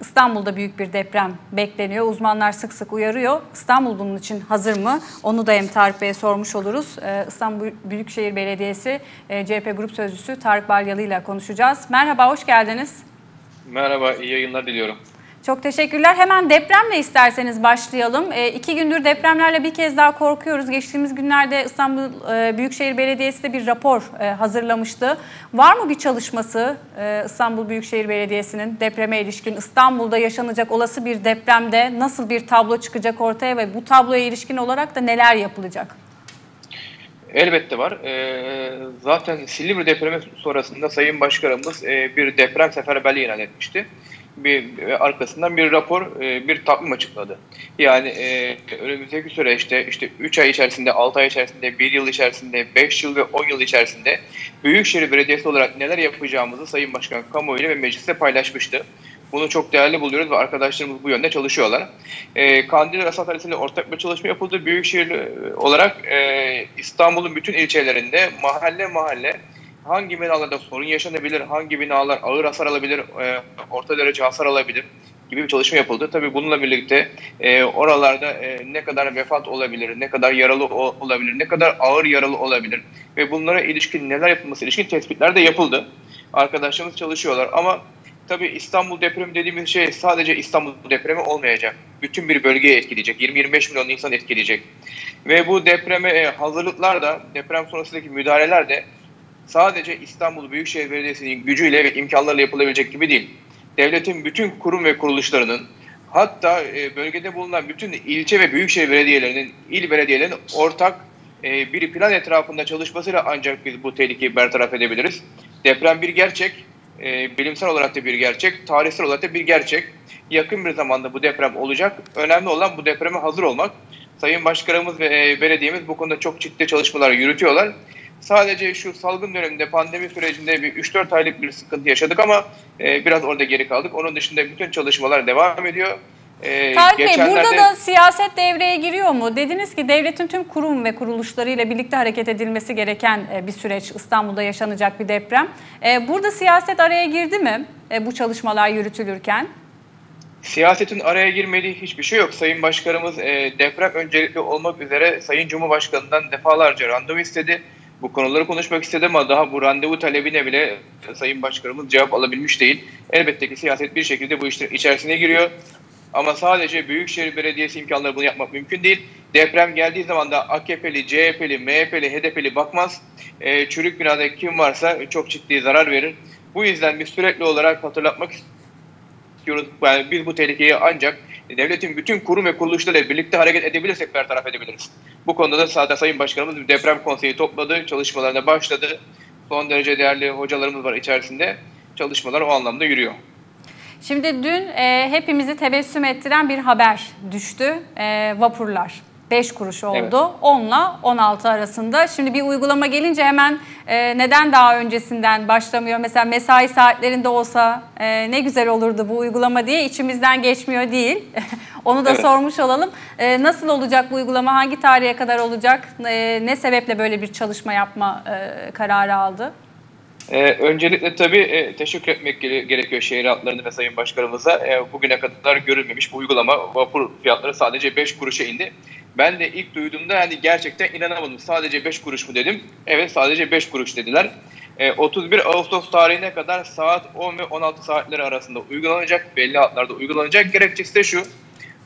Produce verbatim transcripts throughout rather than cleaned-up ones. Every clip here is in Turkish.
İstanbul'da büyük bir deprem bekleniyor. Uzmanlar sık sık uyarıyor. İstanbul bunun için hazır mı? Onu da hem Tarık Bey'e sormuş oluruz. İstanbul Büyükşehir Belediyesi C H P Grup Sözcüsü Tarık Balyalı ile konuşacağız. Merhaba, hoş geldiniz. Merhaba, iyi yayınlar diliyorum. Çok teşekkürler. Hemen depremle isterseniz başlayalım. E, iki gündür depremlerle bir kez daha korkuyoruz. Geçtiğimiz günlerde İstanbul e, Büyükşehir Belediyesi de bir rapor e, hazırlamıştı. Var mı bir çalışması e, İstanbul Büyükşehir Belediyesi'nin depreme ilişkin? İstanbul'da yaşanacak olası bir depremde nasıl bir tablo çıkacak ortaya ve bu tabloya ilişkin olarak da neler yapılacak? Elbette var. E, zaten Silivri depremi sonrasında Sayın Başkanımız e, bir deprem seferberliği ilan etmişti. Bir, arkasından bir rapor, bir takvim açıkladı. Yani e, önümüzdeki süreçte işte üç ay içerisinde, altı ay içerisinde, bir yıl içerisinde, beş yıl ve on yıl içerisinde Büyükşehir Belediyesi olarak neler yapacağımızı Sayın Başkan kamuoyuyla ve mecliste paylaşmıştı. Bunu çok değerli buluyoruz ve arkadaşlarımız bu yönde çalışıyorlar. E, Kandilli Rasathanesi ile ortak bir çalışma yapıldı. Büyükşehir olarak e, İstanbul'un bütün ilçelerinde mahalle mahalle hangi binalarda sorun yaşanabilir, hangi binalar ağır hasar alabilir, e, orta derece hasar alabilir gibi bir çalışma yapıldı. Tabii bununla birlikte e, oralarda e, ne kadar vefat olabilir, ne kadar yaralı olabilir, ne kadar ağır yaralı olabilir ve bunlara ilişkin neler yapılması ilişkin tespitler de yapıldı. Arkadaşlarımız çalışıyorlar ama tabii İstanbul depremi dediğimiz şey sadece İstanbul depremi olmayacak. Bütün bir bölgeye etkileyecek. yirmi yirmi beş milyon insan etkileyecek. Ve bu depreme e, hazırlıklar da, deprem sonrasındaki müdahaleler de sadece İstanbul Büyükşehir Belediyesi'nin gücüyle ve imkanlarıyla yapılabilecek gibi değil. Devletin bütün kurum ve kuruluşlarının, hatta bölgede bulunan bütün ilçe ve büyükşehir belediyelerinin, il belediyelerinin ortak bir plan etrafında çalışmasıyla ancak biz bu tehlikeyi bertaraf edebiliriz. Deprem bir gerçek, bilimsel olarak da bir gerçek, tarihsel olarak da bir gerçek. Yakın bir zamanda bu deprem olacak. Önemli olan bu depreme hazır olmak. Sayın Başkanımız ve belediyemiz bu konuda çok ciddi çalışmalar yürütüyorlar. Sadece şu salgın döneminde, pandemi sürecinde bir üç dört aylık bir sıkıntı yaşadık ama e, biraz orada geri kaldık. Onun dışında bütün çalışmalar devam ediyor. E, Tarık Bey, burada da siyaset devreye giriyor mu? Dediniz ki devletin tüm kurum ve kuruluşlarıyla birlikte hareket edilmesi gereken e, bir süreç. İstanbul'da yaşanacak bir deprem. E, burada siyaset araya girdi mi e, bu çalışmalar yürütülürken? Siyasetin araya girmediği hiçbir şey yok. Sayın Başkanımız e, deprem öncelikli olmak üzere Sayın Cumhurbaşkanı'ndan defalarca randevu istedi. Bu konuları konuşmak istedim ama daha bu randevu talebine bile Sayın Başkanımız cevap alabilmiş değil. Elbette ki siyaset bir şekilde bu işler içerisine giriyor. Ama sadece Büyükşehir Belediyesi imkanları bunu yapmak mümkün değil. Deprem geldiği zaman da A K P'li, C H P'li, M H P'li, H D P'li bakmaz. E, çürük binada kim varsa çok ciddi zarar verir. Bu yüzden biz sürekli olarak hatırlatmak istiyoruz. Yani biz bu tehlikeyi ancak devletin bütün kurum ve kuruluşlarıyla birlikte hareket edebilirsek bertaraf edebiliriz. Bu konuda da sadece Sayın Başkanımız bir deprem konseyi topladı, çalışmalarına başladı. Son derece değerli hocalarımız var içerisinde. Çalışmalar o anlamda yürüyor. Şimdi dün e, hepimizi tebessüm ettiren bir haber düştü. E, vapurlar. beş kuruş oldu. Evet. on ile on altı arasında. Şimdi bir uygulama gelince hemen e, neden daha öncesinden başlamıyor? Mesela mesai saatlerinde olsa e, ne güzel olurdu bu uygulama diye içimizden geçmiyor değil. Onu da evet, sormuş olalım. E, nasıl olacak bu uygulama? Hangi tarihe kadar olacak? E, ne sebeple böyle bir çalışma yapma e, kararı aldı? Ee, öncelikle tabii e, teşekkür etmek gerekiyor şehir hatlarını ve Sayın Başkanımıza. E, bugüne kadar görülmemiş bu uygulama, vapur fiyatları sadece beş kuruşa indi. Ben de ilk duyduğumda yani gerçekten inanamadım. Sadece beş kuruş mu dedim. Evet, sadece beş kuruş dediler. E, otuz bir Ağustos tarihine kadar saat on ve on altı saatleri arasında uygulanacak, belli hatlarda uygulanacak. Gerekçesi de şu,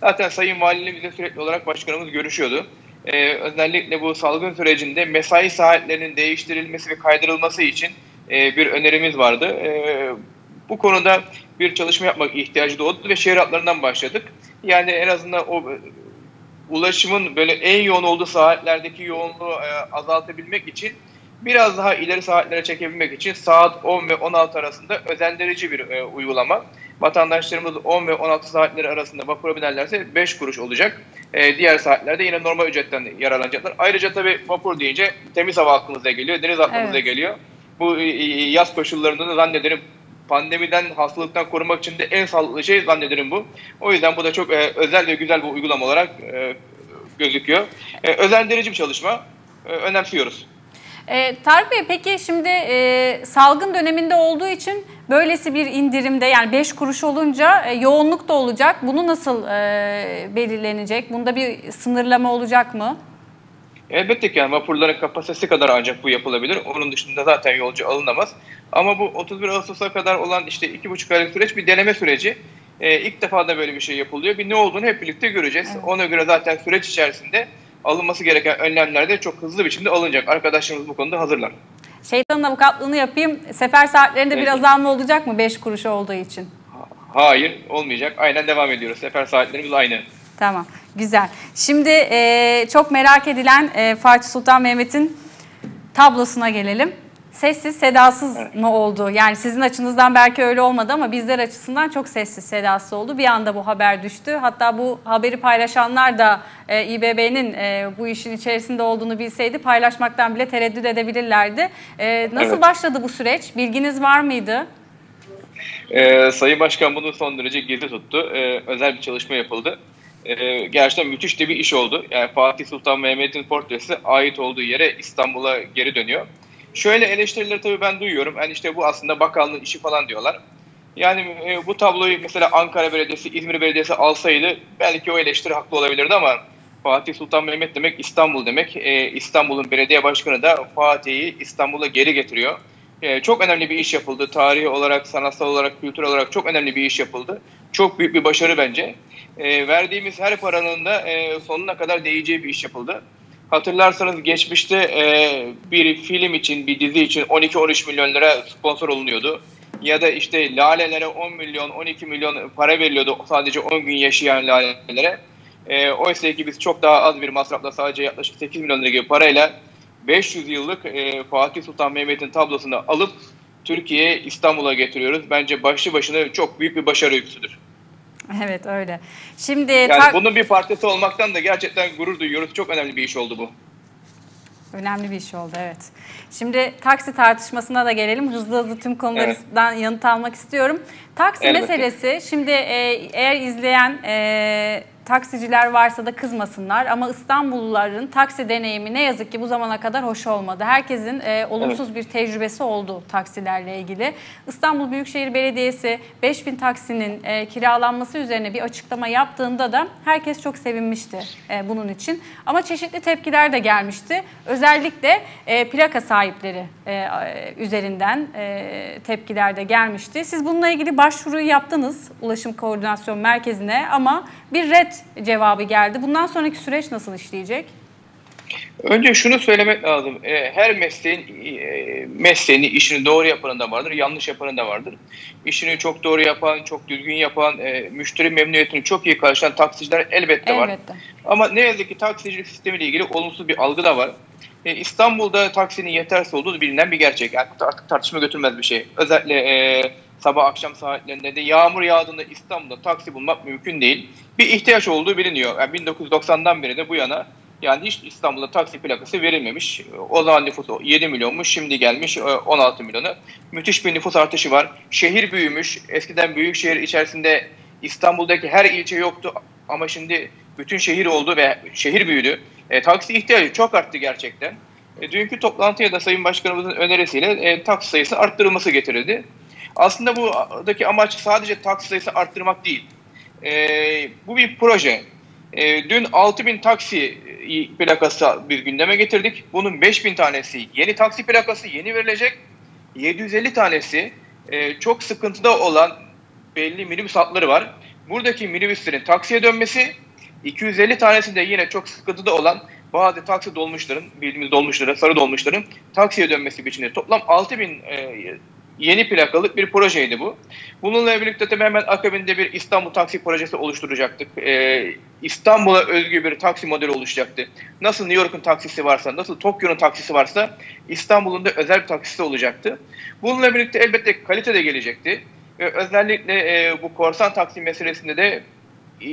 zaten Sayın Valimizle sürekli olarak Başkanımız görüşüyordu. E, özellikle bu salgın sürecinde mesai saatlerinin değiştirilmesi ve kaydırılması için bir önerimiz vardı. Bu konuda bir çalışma yapmak ihtiyacı doğdu ve şehir hatlarından başladık. Yani en azından o ulaşımın böyle en yoğun olduğu saatlerdeki yoğunluğu azaltabilmek için, biraz daha ileri saatlere çekebilmek için saat on ve on altı arasında özendirici bir uygulama. Vatandaşlarımız on ve on altı saatleri arasında vapura binerlerse beş kuruş olacak. E, diğer saatlerde yine normal ücretten yararlanacaklar. Ayrıca tabii vapur deyince temiz hava aklımıza geliyor, deniz aklımıza evet, geliyor. Bu yaz koşullarında da zannederim pandemiden, hastalıktan korumak için de en sağlıklı şey zannederim bu. O yüzden bu da çok e, özel ve güzel bir uygulama olarak e, gözüküyor. E, özendirici bir çalışma. E, önemsiyoruz. E, Tarık Bey, peki şimdi e, salgın döneminde olduğu için Böylesi bir indirimde, yani beş kuruş olunca e, yoğunluk da olacak. Bunu nasıl e, belirlenecek? Bunda bir sınırlama olacak mı? Elbette ki yani vapurların kapasitesi kadar ancak bu yapılabilir. Onun dışında zaten yolcu alınamaz. Ama bu otuz bir Ağustos'a kadar olan işte iki buçuk aylık süreç bir deneme süreci. Ee, ilk defa da böyle bir şey yapılıyor. Bir ne olduğunu hep birlikte göreceğiz. Evet. Ona göre zaten süreç içerisinde alınması gereken önlemler de çok hızlı biçimde alınacak. Arkadaşlarımız bu konuda hazırlar. Şeytanın avukatlığını yapayım. Sefer saatlerinde evet. bir azalma olacak mı beş kuruş olduğu için? Hayır, olmayacak. Aynen devam ediyoruz. Sefer saatlerimiz aynı. Tamam, güzel. Şimdi e, çok merak edilen e, Fatih Sultan Mehmet'in tablosuna gelelim. Sessiz, sedasız evet. mı oldu? Yani sizin açınızdan belki öyle olmadı ama bizler açısından çok sessiz, sedasız oldu. Bir anda bu haber düştü. Hatta bu haberi paylaşanlar da e, İBB'nin e, bu işin içerisinde olduğunu bilseydi paylaşmaktan bile tereddüt edebilirlerdi. E, nasıl evet. başladı bu süreç? Bilginiz var mıydı? Ee, Sayın Başkan bunu son derece gizli tuttu. Ee, özel bir çalışma yapıldı. Ee, gerçekten müthiş de bir iş oldu. Yani Fatih Sultan Mehmet'in portresi ait olduğu yere, İstanbul'a geri dönüyor. Şöyle eleştirileri tabii ben duyuyorum. Yani işte bu aslında bakanlığın işi falan diyorlar. Yani e, bu tabloyu mesela Ankara Belediyesi, İzmir Belediyesi alsaydı belki o eleştiri haklı olabilirdi ama Fatih Sultan Mehmet demek İstanbul demek. E, İstanbul'un belediye başkanı da Fatih'i İstanbul'a geri getiriyor. E, çok önemli bir iş yapıldı. Tarihi olarak, sanatsal olarak, kültür olarak çok önemli bir iş yapıldı. Çok büyük bir başarı bence. E, verdiğimiz her paranın da e, sonuna kadar değeceği bir iş yapıldı. Hatırlarsanız geçmişte e, bir film için, bir dizi için on iki on üç milyon lira sponsor olunuyordu. Ya da işte lalelere on milyon, on iki milyon para veriliyordu sadece on gün yaşayan lalelere. E, oysa ki biz çok daha az bir masrafla sadece yaklaşık sekiz milyon lira gibi parayla beş yüz yıllık e, Fatih Sultan Mehmet'in tablosunu alıp Türkiye'ye, İstanbul'a getiriyoruz. Bence başlı başına çok büyük bir başarı öyküsüdür. Evet öyle. Şimdi yani bunun bir parçası olmaktan da gerçekten gurur duyuyoruz. Çok önemli bir iş oldu bu. Önemli bir iş oldu evet. Şimdi taksi tartışmasına da gelelim. Hızlı hızlı tüm konulardan evet. yanıt almak istiyorum. Taksi Elbette. meselesi şimdi e, eğer izleyen e, taksiciler varsa da kızmasınlar ama İstanbulluların taksi deneyimi ne yazık ki bu zamana kadar hoş olmadı. Herkesin e, olumsuz evet. bir tecrübesi oldu taksilerle ilgili. İstanbul Büyükşehir Belediyesi beş bin taksinin e, kiralanması üzerine bir açıklama yaptığında da herkes çok sevinmişti e, bunun için. Ama çeşitli tepkiler de gelmişti. Özellikle e, plaka sahipleri e, üzerinden e, tepkiler de gelmişti. Siz bununla ilgili başvuruyu yaptınız Ulaşım Koordinasyon Merkezi'ne ama bir red cevabı geldi. Bundan sonraki süreç nasıl işleyecek? Önce şunu söylemek lazım. Her mesleğin mesleğini, işini doğru yapanın da vardır, yanlış yapanın da vardır. İşini çok doğru yapan, çok düzgün yapan, müşteri memnuniyetini çok iyi karşılayan taksiciler elbette var. Elbette. Ama ne yazık ki taksicilik sistemiyle ilgili olumsuz bir algı da var. İstanbul'da taksinin yetersiz olduğu bilinen bir gerçek. Yani artık tartışma götürmez bir şey. Özellikle e, sabah akşam saatlerinde de yağmur yağdığında İstanbul'da taksi bulmak mümkün değil. Bir ihtiyaç olduğu biliniyor. Yani bin dokuz yüz doksandan beri de bu yana yani hiç İstanbul'da taksi plakası verilmemiş. O zaman nüfus yedi milyonmuş, şimdi gelmiş on altı milyonu. Müthiş bir nüfus artışı var. Şehir büyümüş. Eskiden büyük şehir içerisinde İstanbul'daki her ilçe yoktu ama şimdi bütün şehir oldu ve şehir büyüdü. E, taksi ihtiyacı çok arttı gerçekten. E, dünkü toplantıya da Sayın Başkanımızın önerisiyle e, taksi sayısı arttırılması getirildi. Aslında buradaki amaç sadece taksi sayısı arttırmak değil. E, bu bir proje. E, dün altı bin taksi plakası bir gündeme getirdik. Bunun beş bin tanesi yeni taksi plakası, yeni verilecek. yedi yüz elli tanesi e, çok sıkıntıda olan belli minibüs hatları var. Buradaki minibüslerin taksiye dönmesi, iki yüz elli tanesi de yine çok sıkıntıda olan bazı taksi dolmuşların, bildiğimiz dolmuşlara, sarı dolmuşların taksiye dönmesi biçimde toplam altı bin e, yeni plakalık bir projeydi bu. Bununla birlikte tabii hemen akabinde bir İstanbul taksi projesi oluşturacaktık. E, İstanbul'a özgü bir taksi modeli oluşacaktı. Nasıl New York'un taksisi varsa, nasıl Tokyo'nun taksisi varsa İstanbul'un da özel bir taksisi olacaktı. Bununla birlikte elbette kalite de gelecekti. E, özellikle e, bu korsan taksi meselesinde de E,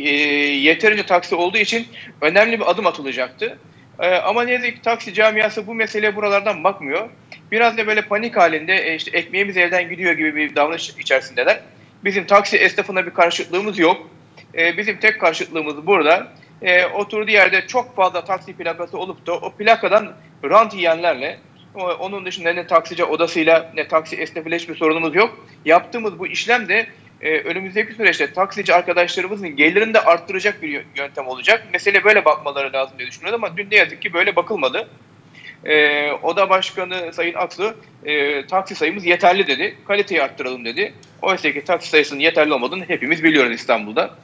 yeterince taksi olduğu için önemli bir adım atılacaktı. E, ama ne yazık ki taksi camiası bu meseleye buralardan bakmıyor. Biraz da böyle panik halinde e, işte ekmeğimiz evden gidiyor gibi bir davranış içerisindeler. Bizim taksi esnafına bir karşıtlığımız yok. E, bizim tek karşıtlığımız burada. E, oturduğu yerde çok fazla taksi plakası olup da o plakadan rant yiyenlerle, Onun dışında ne taksici odasıyla ne taksi esnafıyla hiçbir sorunumuz yok. Yaptığımız bu işlem de e, önümüzdeki süreçte taksici arkadaşlarımızın gelirini de arttıracak bir yöntem olacak. Mesele böyle bakmaları lazım diye düşünüyorum ama dün ne yazık ki böyle bakılmadı. E, Oda Başkanı Sayın Aksu e, taksi sayımız yeterli dedi. Kaliteyi arttıralım dedi. Oysa ki taksi sayısının yeterli olmadığını hepimiz biliyoruz İstanbul'da.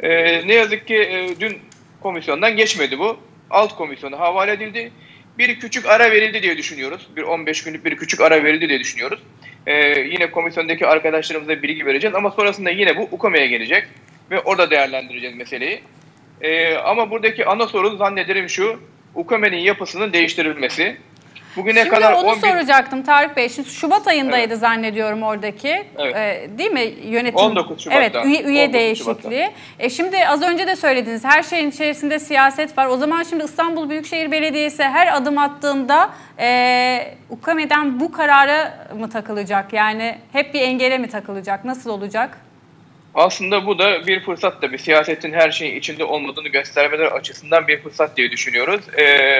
E, ne yazık ki e, dün komisyondan geçmedi bu. Alt komisyona havale edildi. Bir küçük ara verildi diye düşünüyoruz. Bir on beş günlük bir küçük ara verildi diye düşünüyoruz. Ee, yine komisyondaki arkadaşlarımıza bilgi vereceğiz ama sonrasında yine bu UKOME'ye gelecek ve orada değerlendireceğiz meseleyi. Ee, ama buradaki ana sorun zannederim şu: UKOME'nin yapısının değiştirilmesi. Bugüne şimdi kadar onu on bin... soracaktım Tarık Bey. Şimdi Şubat ayındaydı evet. zannediyorum oradaki. Evet. E, değil mi yönetim? on dokuz Şubat'ta. Evet, üye, üye değişikliği. E, şimdi az önce de söylediniz, her şeyin içerisinde siyaset var. O zaman şimdi İstanbul Büyükşehir Belediyesi her adım attığında e, UKOME'den bu karara mı takılacak? Yani hep bir engele mi takılacak? Nasıl olacak? Aslında bu da bir fırsat da, bir siyasetin her şeyin içinde olmadığını göstermeler açısından bir fırsat diye düşünüyoruz. E,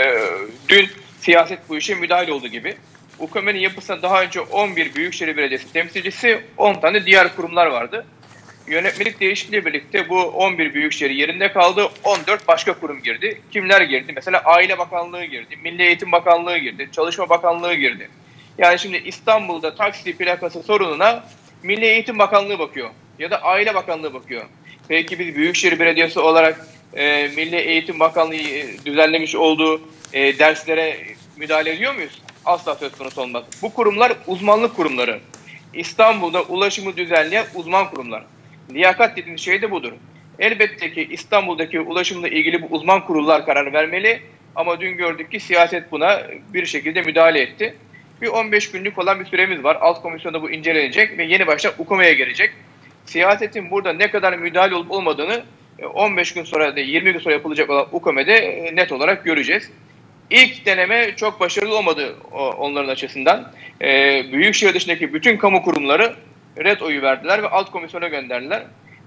dün siyaset bu işe müdahil olduğu gibi UKOME'nin yapısına daha önce on bir Büyükşehir Belediyesi temsilcisi, on tane diğer kurumlar vardı. Yönetmelik değişikliğiyle birlikte bu on bir büyükşehir yerinde kaldı, on dört başka kurum girdi. Kimler girdi? Mesela Aile Bakanlığı girdi, Milli Eğitim Bakanlığı girdi, Çalışma Bakanlığı girdi. Yani şimdi İstanbul'da taksi plakası sorununa Milli Eğitim Bakanlığı bakıyor ya da Aile Bakanlığı bakıyor. Peki biz Büyükşehir Belediyesi olarak e, Milli Eğitim Bakanlığı düzenlemiş olduğu E, derslere müdahale ediyor muyuz? Asla söz konusu olmaz. Bu kurumlar uzmanlık kurumları. İstanbul'da ulaşımı düzenleyen uzman kurumlar. Liyakat dediğimiz şey de budur. Elbette ki İstanbul'daki ulaşımla ilgili bu uzman kurullar karar vermeli ama dün gördük ki siyaset buna bir şekilde müdahale etti. Bir on beş günlük olan bir süremiz var. Alt komisyonda bu incelenecek ve yeni başta UKOME'ye gelecek. Siyasetin burada ne kadar müdahale olup olmadığını on beş gün sonra da yirmi gün sonra yapılacak olan UKOME'de net olarak göreceğiz. İlk deneme çok başarılı olmadı onların açısından. Ee, Büyükşehir dışındaki bütün kamu kurumları red oyu verdiler ve alt komisyona gönderdiler.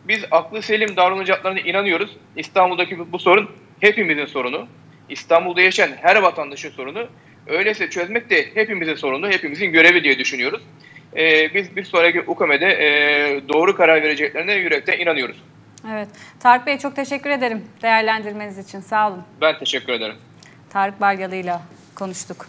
Biz aklı selim davranacaklarına inanıyoruz. İstanbul'daki bu sorun hepimizin sorunu. İstanbul'da yaşayan her vatandaşın sorunu. Öyleyse çözmek de hepimizin sorunu, hepimizin görevi diye düşünüyoruz. Ee, biz bir sonraki UKOME'de e, doğru karar vereceklerine yürekten inanıyoruz. Evet. Tarık Bey, çok teşekkür ederim değerlendirmeniz için. Sağ olun. Ben teşekkür ederim. Tarık Balyalı ile konuştuk.